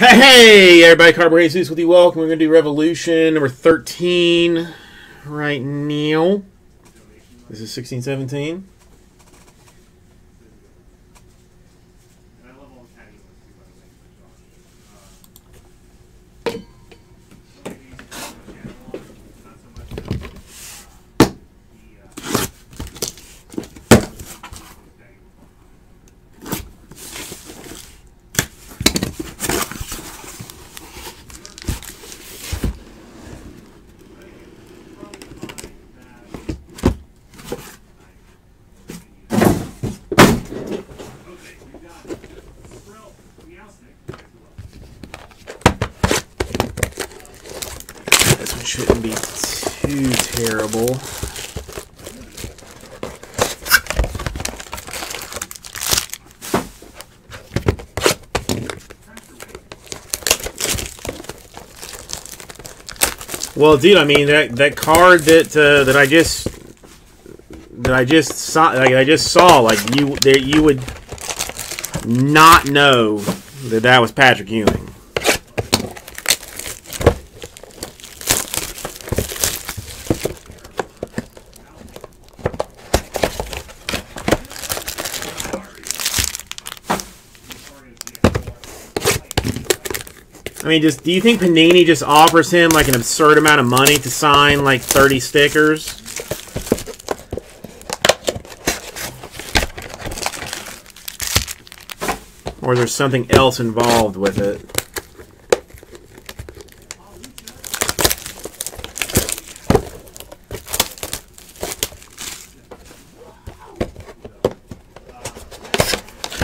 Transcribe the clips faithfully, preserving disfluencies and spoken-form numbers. Hey, hey, everybody, Carborazoos with you. Welcome. We're going to do Revolution number thirteen right now. This is sixteen seventeen. Shouldn't be too terrible. Well, dude, I mean that that card that uh, that I just that I just saw, like I just saw, like you that you would not know that that was Patrick Ewing. I mean, just do you think Panini just offers him like an absurd amount of money to sign like thirty stickers? Or there's something else involved with it?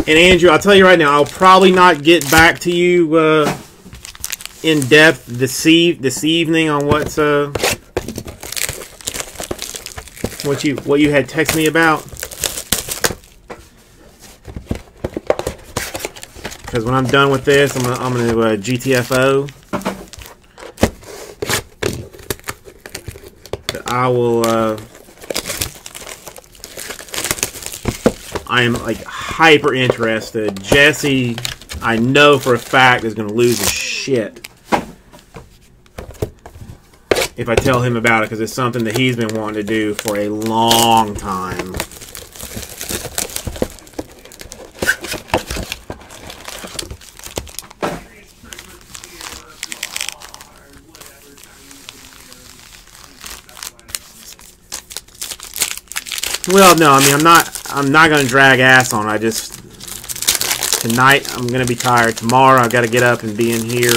And Andrew, I'll tell you right now, I'll probably not get back to you uh, in depth this eve this evening on what's uh what you what you had texted me about, because when I'm done with this, I'm gonna I'm gonna uh, G T F O. But I will. Uh, I am like hyper interested. Jesse, I know for a fact, is gonna lose his shit if I tell him about it, because it's something that he's been wanting to do for a long time. Well, no, I mean, I'm not, I'm not going to drag ass on. I just, tonight, I'm going to be tired. Tomorrow, I've got to get up and be in here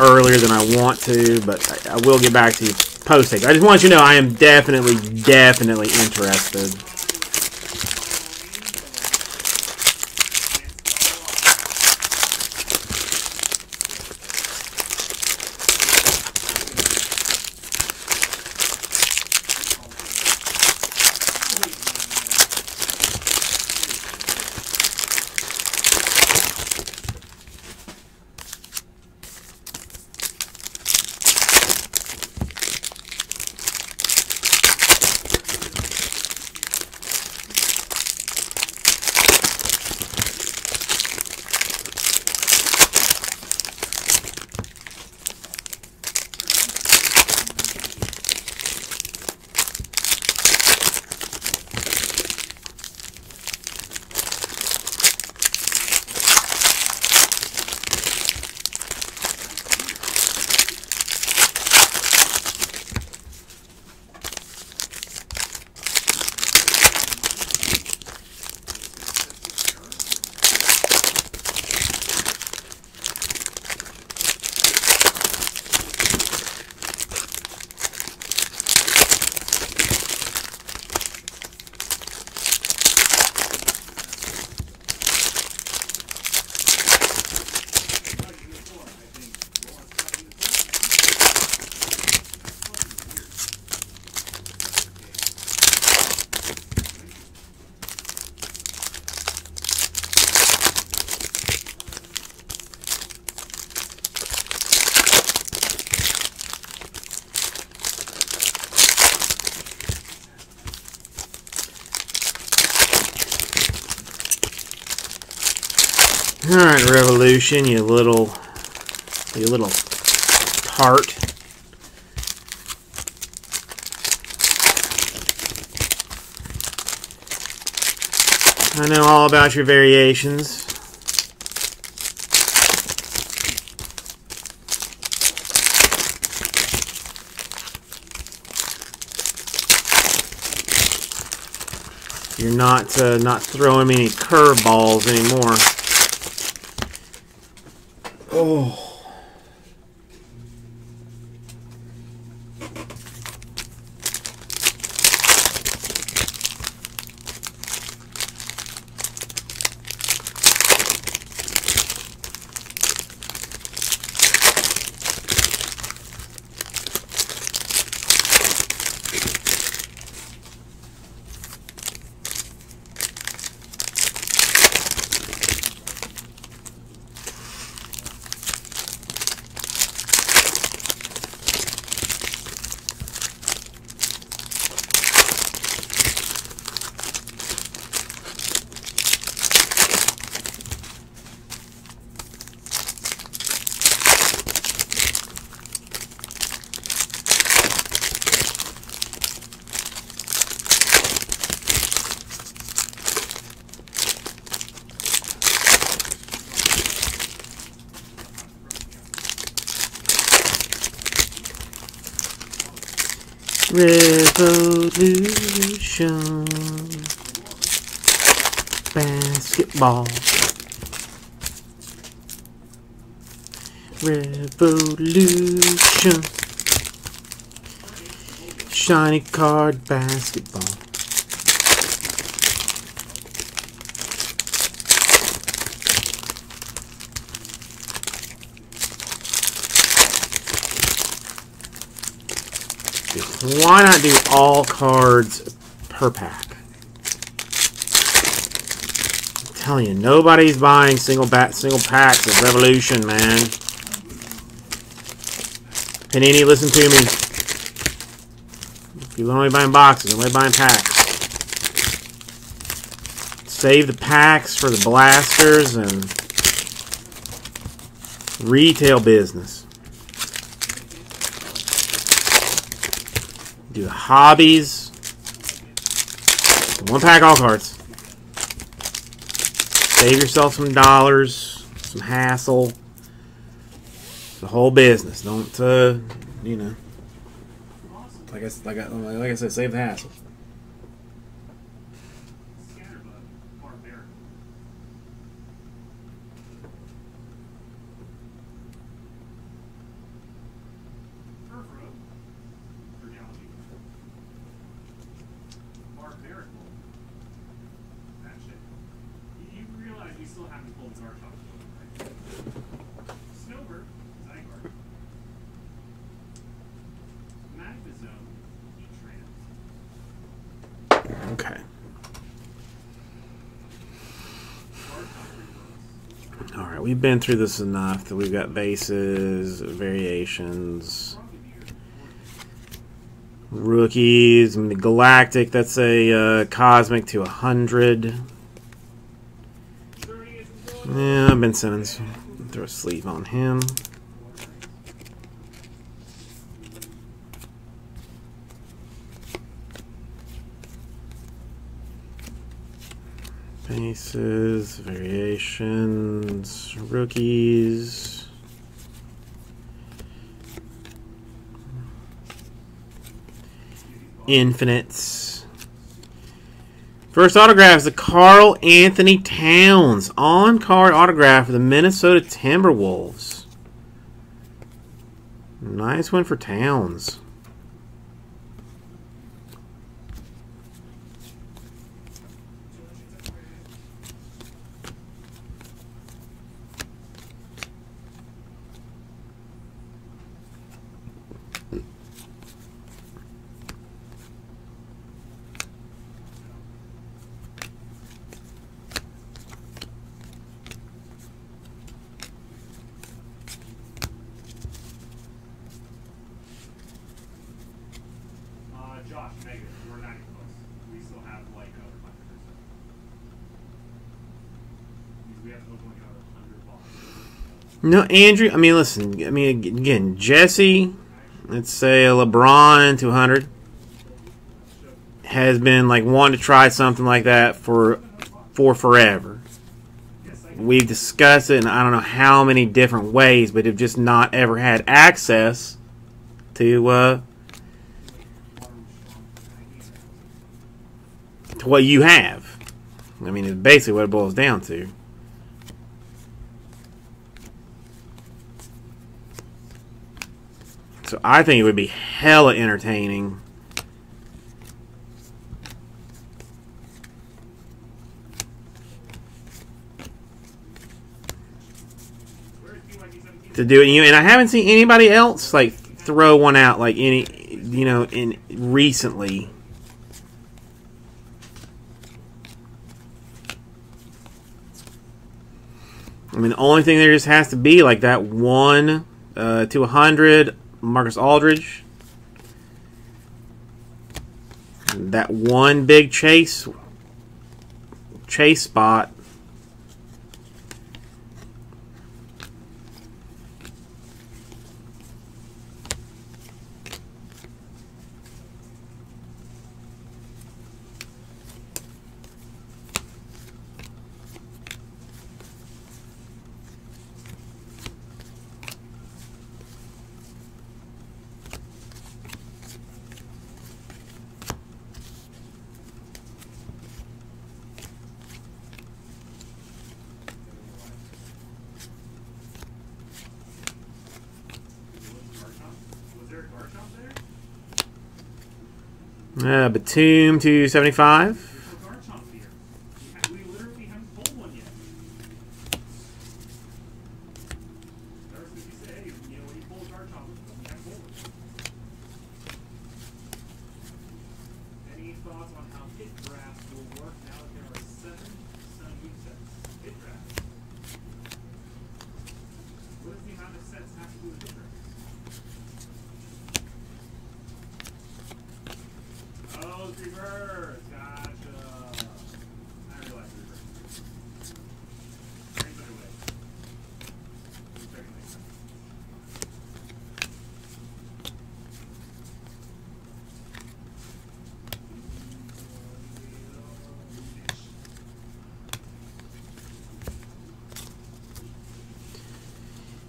earlier than I want to, but I, I will get back to you post-take. I just want you to know I am definitely, definitely interested. All right, Revolution, you little, you little tart. I know all about your variations. You're not uh, not throwing me any curveballs anymore. Oh. Revolution basketball. Revolution shiny card basketball. Why not do all cards per pack? I'm telling you, nobody's buying single bat, single packs of Revolution, man. Panini, listen to me. If you're only buying boxes, only buying packs. Save the packs for the blasters and retail business. Do the hobbies. One pack, all cards. Save yourself some dollars, some hassle. The whole business. Don't, uh, you know. Like I, like I, like I said, save the hassle. Okay. All right, we've been through this enough that we've got bases, variations, rookies, and the Galactic. That's a uh, Cosmic to a hundred. Yeah, Ben Simmons. Throw a sleeve on him. Bases, variations, rookies. Infinites. First autograph is the Karl-Anthony Towns on-card autograph for the Minnesota Timberwolves. Nice one for Towns. No, Andrew. I mean, listen. I mean, again, Jesse. Let's say a LeBron two hundred has been like wanting to try something like that for for forever. We've discussed it in I don't know how many different ways, but have just not ever had access to uh, to what you have. I mean, it's basically what it boils down to. So I think it would be hella entertaining to do it. You and I haven't seen anybody else like throw one out like any, you know, in recently. I mean, the only thing there just has to be like that one uh, to a hundred. Marcus Aldridge, that one big chase chase spot. Uh, Batum to seventy-five.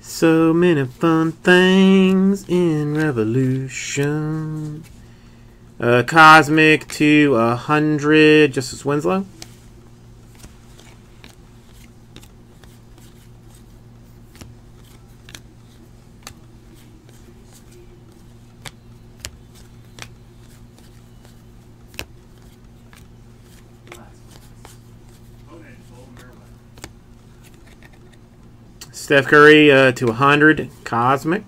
So many fun things in Revolution. Uh, Cosmic to a hundred. Justice Winslow. Steph Curry uh, to one hundred, Cosmic.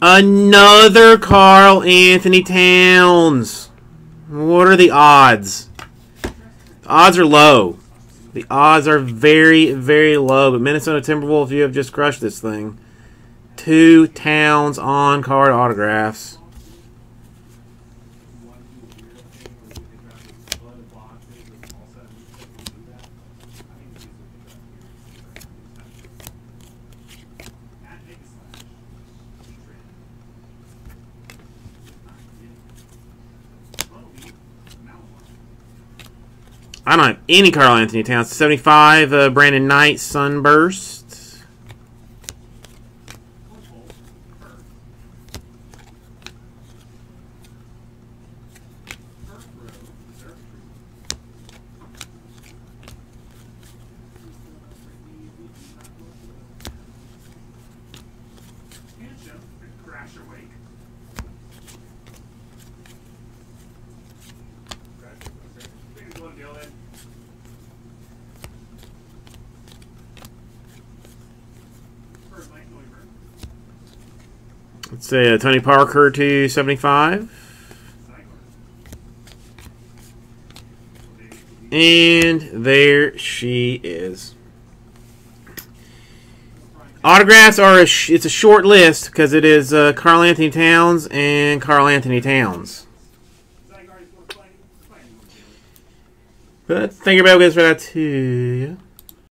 Another Karl-Anthony Towns. What are the odds? The odds are low. The odds are very, very low. But Minnesota Timberwolves, you have just crushed this thing. Two Towns on card autographs. I don't have any Karl-Anthony Towns. seventy-five, uh, Brandon Knight, Sunburst. Let's say uh, Tony Parker to seventy-five. And there she is. Autographs are a sh it's a short list because it is uh, Karl-Anthony Towns and Karl-Anthony Towns. But think about this for that too.